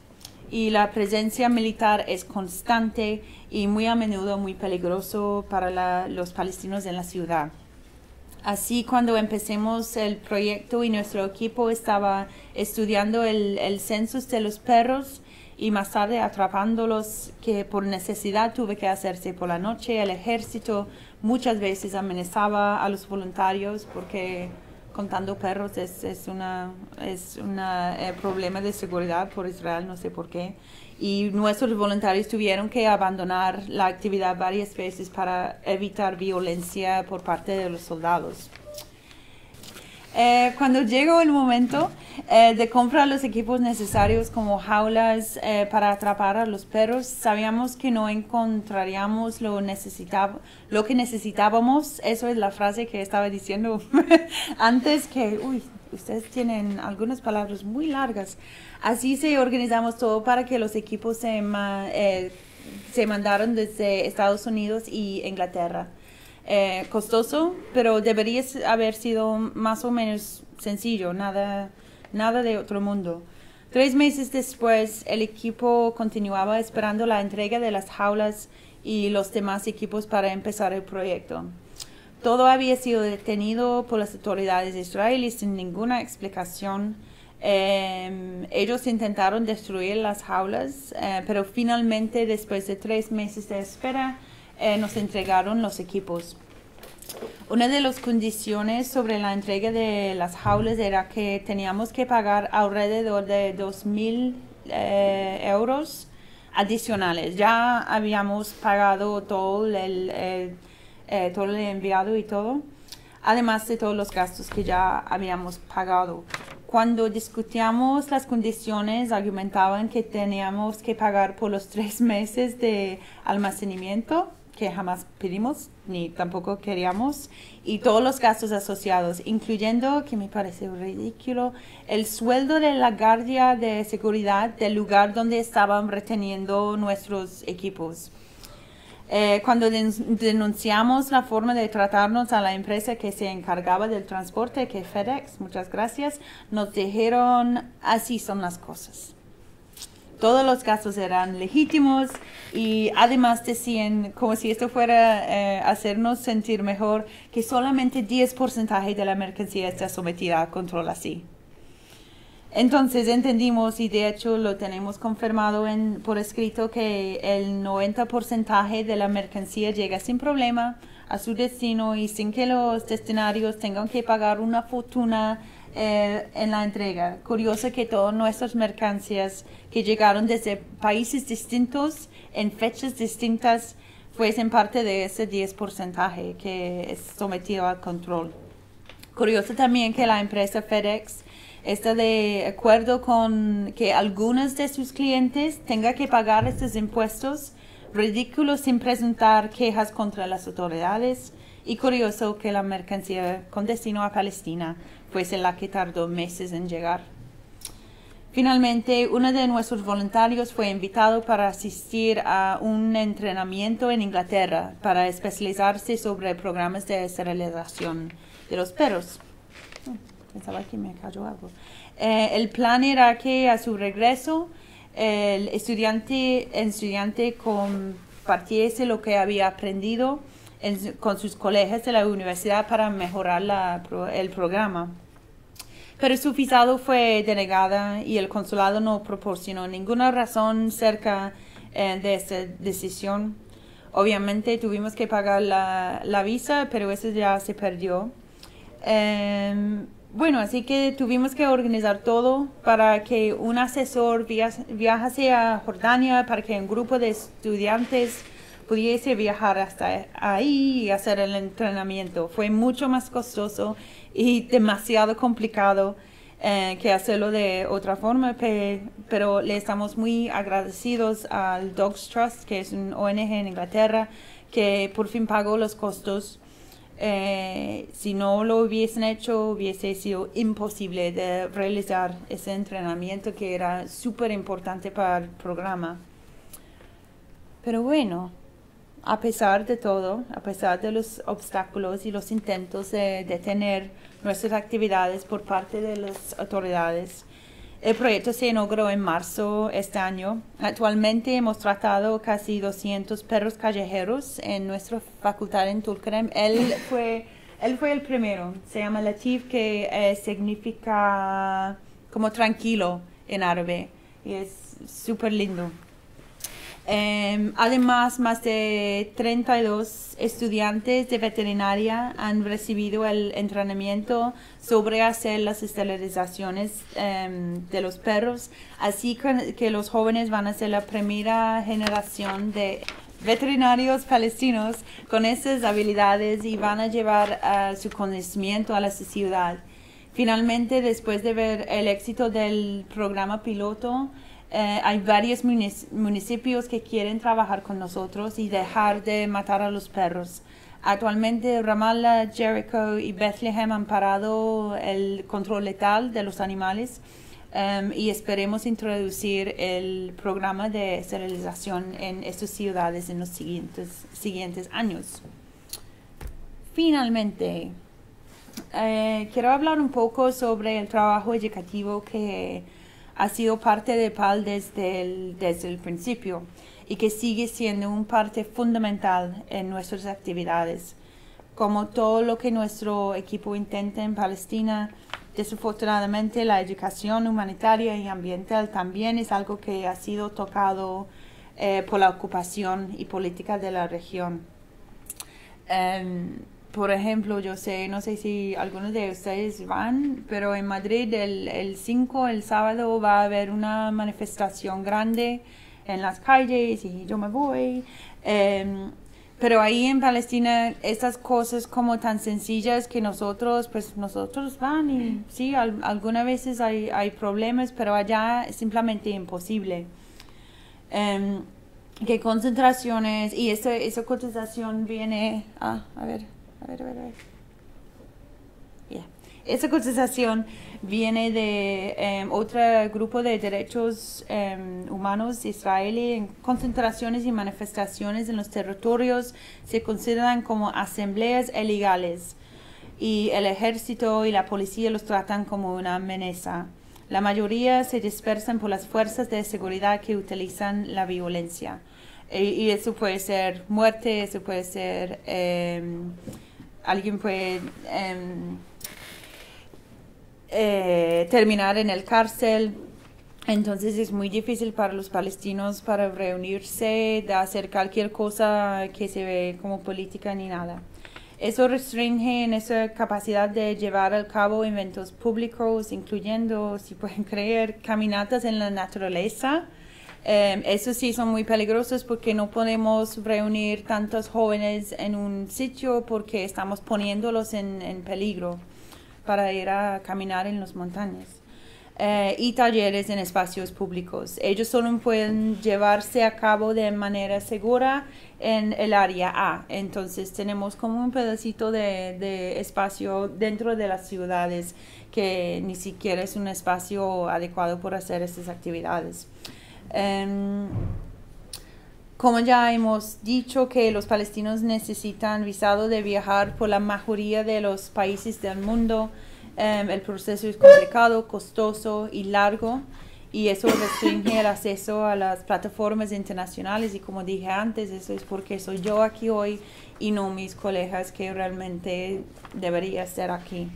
y la presencia militar es constante y muy a menudo muy peligroso para la, los palestinos en la ciudad. Así, cuando empecemos el proyecto y nuestro equipo estaba estudiando el, el censo de los perros y más tarde atrapándolos, que por necesidad tuve que hacerse por la noche. El ejército muchas veces amenazaba a los voluntarios porque contando perros es, es una es una eh, problema de seguridad por Israel, no sé por qué. Y nuestros voluntarios tuvieron que abandonar la actividad varias veces para evitar violencia por parte de los soldados. Eh, cuando llegó el momento eh, de comprar los equipos necesarios como jaulas eh, para atrapar a los perros, sabíamos que no encontraríamos lo, lo que necesitábamos. Eso es la frase que estaba diciendo antes que... Uy, ustedes tienen algunas palabras muy largas. Así se organizamos todo para que los equipos se, ma eh, se mandaron desde Estados Unidos y Inglaterra. Eh, costoso, pero debería haber sido más o menos sencillo, nada, nada de otro mundo. Tres meses después, el equipo continuaba esperando la entrega de las jaulas y los demás equipos para empezar el proyecto. Todo había sido detenido por las autoridades israelíes sin ninguna explicación. Eh, ellos intentaron destruir las jaulas, eh, pero finalmente, después de tres meses de espera, Eh, nos entregaron los equipos. Una de las condiciones sobre la entrega de las jaulas era que teníamos que pagar alrededor de dos mil eh, euros adicionales. Ya habíamos pagado todo el, eh, eh, todo el enviado y todo, además de todos los gastos que ya habíamos pagado. Cuando discutíamos las condiciones, argumentaban que teníamos que pagar por los tres meses de almacenamiento, que jamás pedimos ni tampoco queríamos, y todos los gastos asociados, incluyendo, que me parece ridículo, el sueldo de la guardia de seguridad del lugar donde estaban reteniendo nuestros equipos. Eh, cuando denunciamos la forma de tratarnos a la empresa que se encargaba del transporte, que FedEx, muchas gracias, nos dijeron, así son las cosas. Todos los gastos eran legítimos y además decían, como si esto fuera eh, hacernos sentir mejor, que solamente diez por ciento de la mercancía está sometida a control así. Entonces entendimos y de hecho lo tenemos confirmado en, por escrito que el noventa por ciento de la mercancía llega sin problema a su destino y sin que los destinatarios tengan que pagar una fortuna eh, en la entrega. Curioso que todas nuestras mercancías que llegaron desde países distintos en fechas distintas fuesen parte de ese diez por ciento que es sometido al control. Curioso también que la empresa FedEx está de acuerdo con que algunos de sus clientes tengan que pagar estos impuestos ridículos sin presentar quejas contra las autoridades. Y curioso que la mercancía con destino a Palestina fuese la que tardó meses en llegar. Finalmente, uno de nuestros voluntarios fue invitado para asistir a un entrenamiento en Inglaterra para especializarse sobre programas de esterilización de los perros. Pensaba que me cayó algo. Eh, el plan era que a su regreso el estudiante, el estudiante compartiese lo que había aprendido en, con sus colegas de la universidad para mejorar la, el programa. Pero su visado fue denegada y el consulado no proporcionó ninguna razón cerca eh, de esta decisión. Obviamente tuvimos que pagar la, la visa, pero eso ya se perdió. Eh, Bueno, así que tuvimos que organizar todo para que un asesor viajase a Jordania, para que un grupo de estudiantes pudiese viajar hasta ahí y hacer el entrenamiento. Fue mucho más costoso y demasiado complicado eh, que hacerlo de otra forma, pero le estamos muy agradecidos al Dogs Trust, que es un O N G en Inglaterra, que por fin pagó los costos. Eh, si no lo hubiesen hecho, hubiese sido imposible de realizar ese entrenamiento que era súper importante para el programa. Pero bueno, a pesar de todo, a pesar de los obstáculos y los intentos de detener nuestras actividades por parte de las autoridades, el proyecto se inauguró en marzo este año. Actualmente hemos tratado casi doscientos perros callejeros en nuestra facultad en Tulkarem. Él fue, él fue el primero. Se llama Latif, que eh, significa como tranquilo en árabe. Y es súper lindo. Eh, además, más de treinta y dos estudiantes de veterinaria han recibido el entrenamiento sobre hacer las esterilizaciones eh, de los perros, así que, que los jóvenes van a ser la primera generación de veterinarios palestinos con estas habilidades y van a llevar uh, su conocimiento a la sociedad. Finalmente, después de ver el éxito del programa piloto, eh, hay varios municipios que quieren trabajar con nosotros y dejar de matar a los perros. Actualmente, Ramallah, Jericho y Bethlehem han parado el control letal de los animales um, y esperemos introducir el programa de esterilización en estas ciudades en los siguientes, siguientes años. Finalmente, Eh, quiero hablar un poco sobre el trabajo educativo que ha sido parte de P A L desde el, desde el principio y que sigue siendo una parte fundamental en nuestras actividades. Como todo lo que nuestro equipo intenta en Palestina, desafortunadamente la educación humanitaria y ambiental también es algo que ha sido tocado eh, por la ocupación y política de la región. Um, Por ejemplo, yo sé, no sé si algunos de ustedes van, pero en Madrid el cinco, el sábado, va a haber una manifestación grande en las calles y yo me voy. Eh, pero ahí en Palestina, estas cosas como tan sencillas que nosotros, pues nosotros van y sí, al, algunas veces hay, hay problemas, pero allá es simplemente imposible. Eh, ¿Qué concentraciones? Y esa, esa cotización viene, ah, a ver. A ver, a ver, a ver. Yeah. Esa cotización viene de um, otro grupo de derechos um, humanos israelí. En concentraciones y manifestaciones en los territorios se consideran como asambleas ilegales y el ejército y la policía los tratan como una amenaza. La mayoría se dispersan por las fuerzas de seguridad que utilizan la violencia. Y, y eso puede ser muerte, eso puede ser... Um, Alguien puede eh, eh, terminar en el cárcel. Entonces es muy difícil para los palestinos para reunirse, de hacer cualquier cosa que se ve como política ni nada. Eso restringe en esa capacidad de llevar a cabo eventos públicos, incluyendo, si pueden creer, caminatas en la naturaleza. Eh, eso sí son muy peligrosos porque no podemos reunir tantos jóvenes en un sitio porque estamos poniéndolos en, en peligro para ir a caminar en las montañas. Eh, y talleres en espacios públicos. Ellos solo pueden llevarse a cabo de manera segura en el área A. Entonces tenemos como un pedacito de, de espacio dentro de las ciudades que ni siquiera es un espacio adecuado para hacer estas actividades. Um, como ya hemos dicho que los palestinos necesitan visado de viajar por la mayoría de los países del mundo, um, el proceso es complicado, costoso y largo y eso restringe el acceso a las plataformas internacionales y como dije antes, eso es porque soy yo aquí hoy y no mis colegas que realmente debería estar aquí.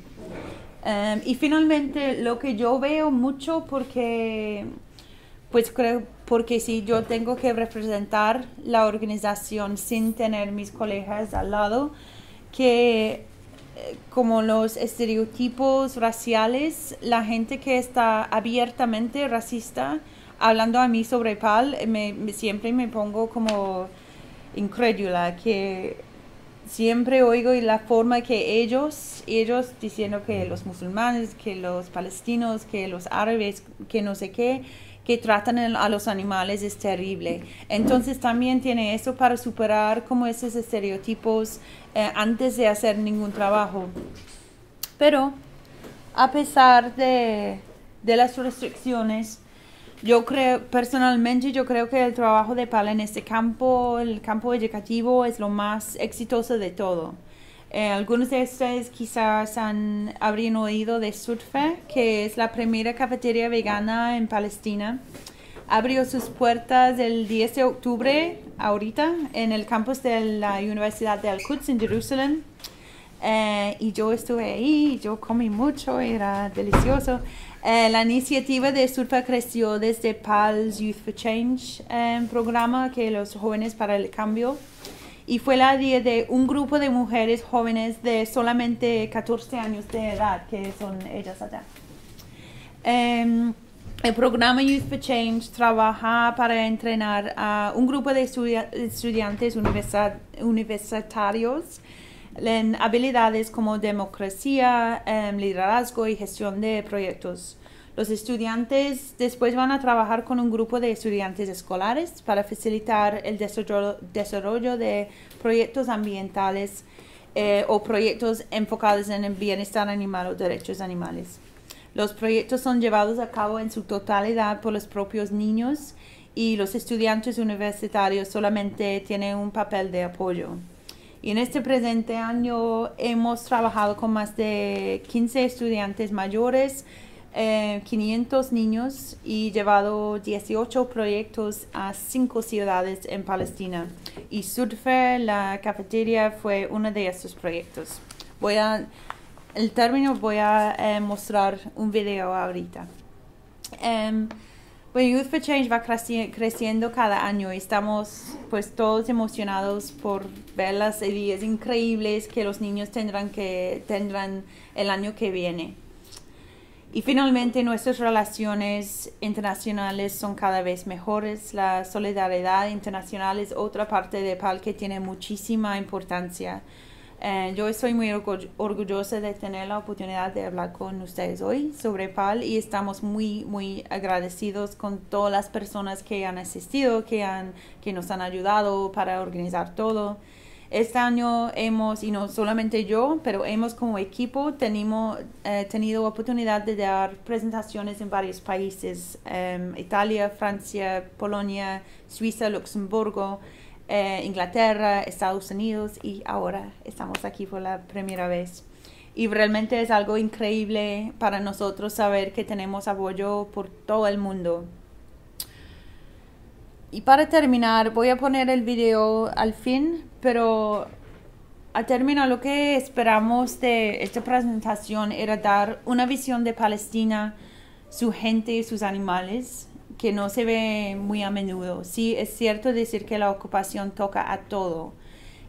Um, y finalmente lo que yo veo mucho porque... Pues creo, porque si yo tengo que representar la organización sin tener mis colegas al lado, que como los estereotipos raciales, la gente que está abiertamente racista, hablando a mí sobre P A L, me, me, siempre me pongo como incrédula, que siempre oigo la forma que ellos, ellos diciendo que los musulmanes, que los palestinos, que los árabes, que no sé qué, que tratan a los animales es terrible. Entonces también tiene eso para superar como esos estereotipos eh, antes de hacer ningún trabajo. Pero a pesar de, de las restricciones, yo creo, personalmente yo creo que el trabajo de P A L en este campo, el campo educativo, es lo más exitoso de todo. Eh, algunos de ustedes quizás han, habrían oído de Surfe, que es la primera cafetería vegana en Palestina. Abrió sus puertas el diez de octubre, ahorita, en el campus de la Universidad de Al-Quds en Jerusalén. Eh, y yo estuve ahí, yo comí mucho, era delicioso. Eh, la iniciativa de Surfe creció desde P A L's Youth for Change, eh, programa que los jóvenes para el cambio. Y fue la idea de un grupo de mujeres jóvenes de solamente catorce años de edad, que son ellas allá. Um, el programa Youth for Change trabaja para entrenar a un grupo de estudi estudiantes universitarios en habilidades como democracia, eh, liderazgo y gestión de proyectos. Los estudiantes después van a trabajar con un grupo de estudiantes escolares para facilitar el desarrollo, desarrollo de proyectos ambientales eh, o proyectos enfocados en el bienestar animal o derechos animales. Los proyectos son llevados a cabo en su totalidad por los propios niños y los estudiantes universitarios solamente tienen un papel de apoyo. Y en este presente año hemos trabajado con más de quince estudiantes mayores, eh, quinientos niños y llevado dieciocho proyectos a cinco ciudades en Palestina. Y Surfe, la cafetería, fue uno de estos proyectos. Voy a, el término voy a eh, mostrar un video ahorita. Um, Bueno, Youth for Change va creci creciendo cada año y estamos pues todos emocionados por ver las ideas increíbles que los niños tendrán, que, tendrán el año que viene. Y finalmente nuestras relaciones internacionales son cada vez mejores. La solidaridad internacional es otra parte de P A L que tiene muchísima importancia. Eh, yo estoy muy orgullosa de tener la oportunidad de hablar con ustedes hoy sobre P A L y estamos muy, muy agradecidos con todas las personas que han asistido, que, han, que nos han ayudado para organizar todo. Este año hemos, y no solamente yo, pero hemos como equipo tenimo, eh, tenido oportunidad de dar presentaciones en varios países, eh, Italia, Francia, Polonia, Suiza, Luxemburgo, Eh, Inglaterra, Estados Unidos y ahora estamos aquí por la primera vez. Y realmente es algo increíble para nosotros saber que tenemos apoyo por todo el mundo. Y para terminar, voy a poner el video al fin, pero al terminar lo que esperamos de esta presentación era dar una visión de Palestina, su gente y sus animales, que no se ve muy a menudo. Sí, es cierto decir que la ocupación toca a todo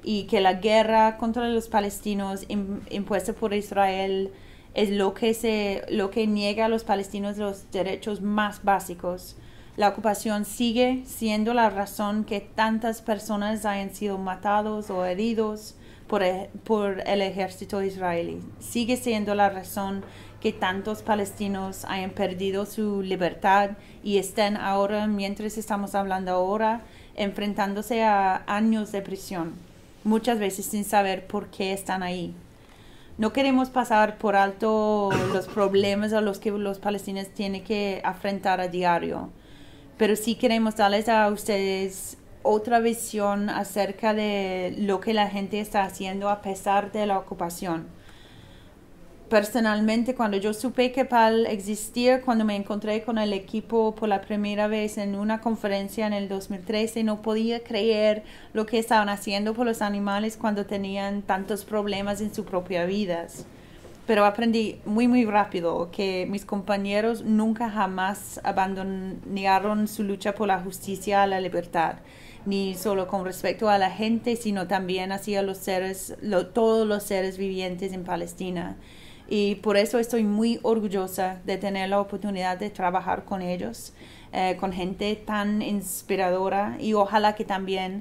y que la guerra contra los palestinos impuesta por Israel es lo que, se, lo que niega a los palestinos los derechos más básicos. La ocupación sigue siendo la razón que tantas personas hayan sido matados o heridos por el, por el ejército israelí. Sigue siendo la razón que tantos palestinos hayan perdido su libertad y estén ahora, mientras estamos hablando ahora, enfrentándose a años de prisión, muchas veces sin saber por qué están ahí. No queremos pasar por alto los problemas a los que los palestinos tienen que afrontar a diario, pero sí queremos darles a ustedes otra visión acerca de lo que la gente está haciendo a pesar de la ocupación. Personalmente, cuando yo supe que P A L existía, cuando me encontré con el equipo por la primera vez en una conferencia en el dos mil trece, no podía creer lo que estaban haciendo por los animales cuando tenían tantos problemas en sus propias vidas. Pero aprendí muy, muy rápido que mis compañeros nunca jamás abandonaron su lucha por la justicia y la libertad, ni solo con respecto a la gente, sino también hacia los seres, lo, todos los seres vivientes en Palestina. Y por eso estoy muy orgullosa de tener la oportunidad de trabajar con ellos, eh, con gente tan inspiradora y ojalá que también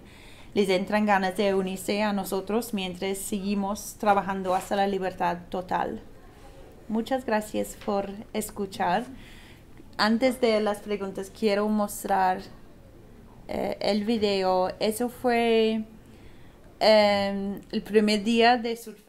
les entran ganas de unirse a nosotros mientras seguimos trabajando hasta la libertad total. Muchas gracias por escuchar. Antes de las preguntas quiero mostrar eh, el video. Eso fue eh, el primer día de Surfe.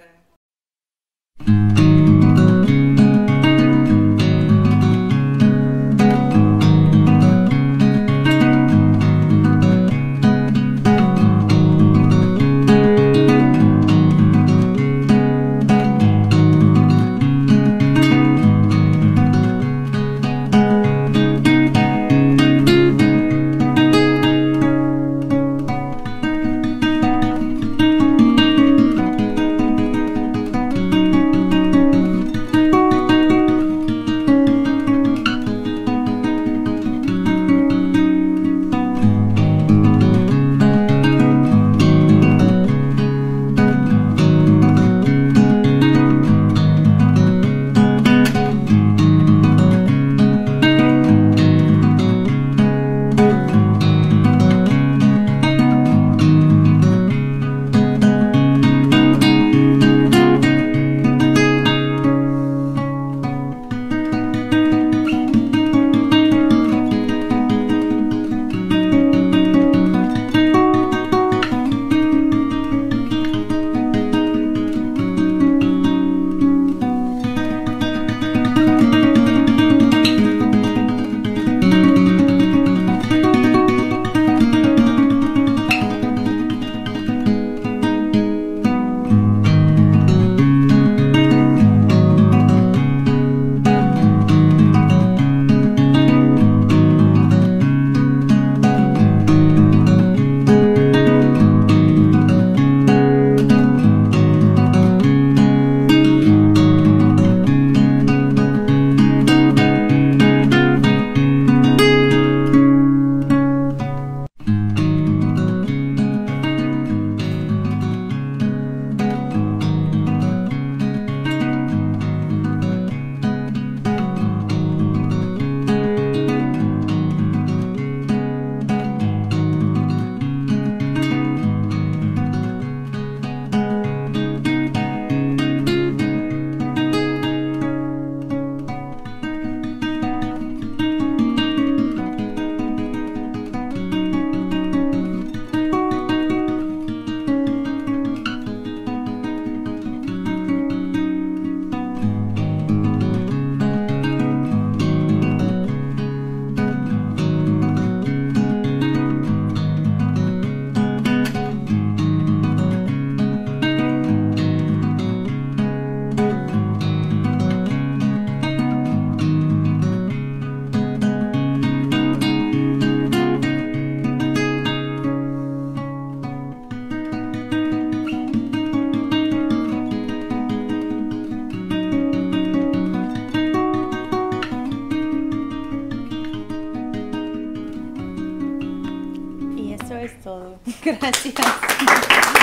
todo. Gracias.